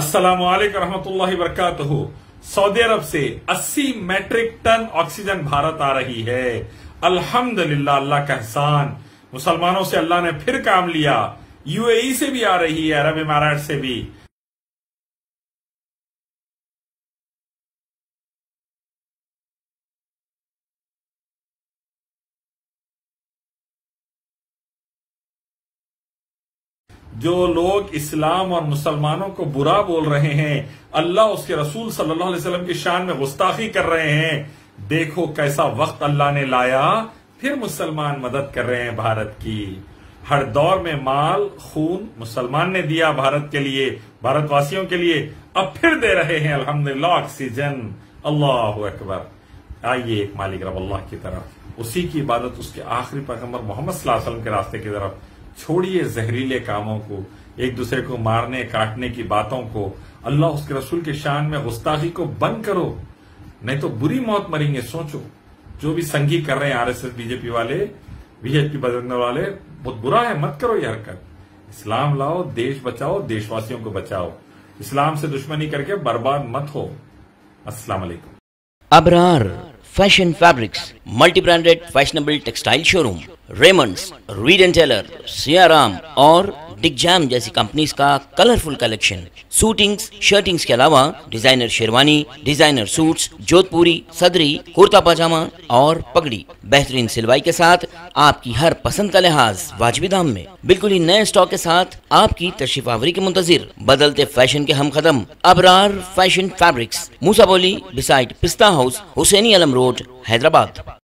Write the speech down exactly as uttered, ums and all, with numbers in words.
अस्सलामु अलैकुम रहमतुल्लाहि वरकातहू। सऊदी अरब से अस्सी मैट्रिक टन ऑक्सीजन भारत आ रही है। अल्हम्दुलिल्लाह, अल्लाह का एहसान। मुसलमानों से अल्लाह ने फिर काम लिया। यूएई से भी आ रही है, अरब इमारात से भी। जो लोग इस्लाम और मुसलमानों को बुरा बोल रहे हैं, अल्लाह उसके रसूल सल्लल्लाहु अलैहि वसल्लम की शान में गुस्ताखी कर रहे हैं। देखो कैसा वक्त अल्लाह ने लाया, फिर मुसलमान मदद कर रहे हैं भारत की। हर दौर में माल खून मुसलमान ने दिया भारत के लिए, भारतवासियों के लिए, अब फिर दे रहे हैं अल्हम्दुलिल्लाह ऑक्सीजन। अल्लाह अकबर। आइए एक मालिक रब अल्लाह की तरफ, उसी की इबादत, उसके आखिरी पैगम्बर मोहम्मद सल्लल्लाहु अलैहि वसल्लम के रास्ते की तरफ। छोड़िए जहरीले कामों को, एक दूसरे को मारने काटने की बातों को, अल्लाह उसके रसूल के शान में गुस्ताखी को बंद करो, नहीं तो बुरी मौत मरेंगे। सोचो जो भी संगी कर रहे हैं आरएसएस, बीजेपी वाले, बीजेपी बदलने वाले, बहुत बुरा है, मत करो ये हरकत। इस्लाम लाओ, देश बचाओ, देशवासियों को बचाओ, इस्लाम से दुश्मनी करके बर्बाद मत हो। अस्सलाम वालेकुम। Abrar fashion fabrics multi branded fashionable textile showroom, Raymond, Reid and Taylor, Siyaram और डिगजाम जैसी कंपनीज का कलरफुल कलेक्शन, सूटिंग्स, शर्टिंग्स के अलावा designer sherwani, designer suits, Jodhpuri, सदरी, कुर्ता पजामा और पगड़ी, बेहतरीन सिलवाई के साथ आपकी हर पसंद का लिहाज वाजिबी दाम में, बिल्कुल ही नए स्टॉक के साथ आपकी तशरीफ आवरी के मुंतजिर। बदलते फैशन के हम कदम, अबरार फैशन फैब्रिक्स, मूसा बोली बिसाइड पिस्ता हाउस, हुसैनी रोड, हैदराबाद।